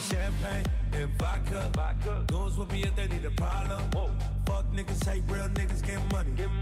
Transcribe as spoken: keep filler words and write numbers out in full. champagne and vodka. Vodka. Goons with me if they need a problem. Whoa. Fuck niggas, hate real niggas, get money. Get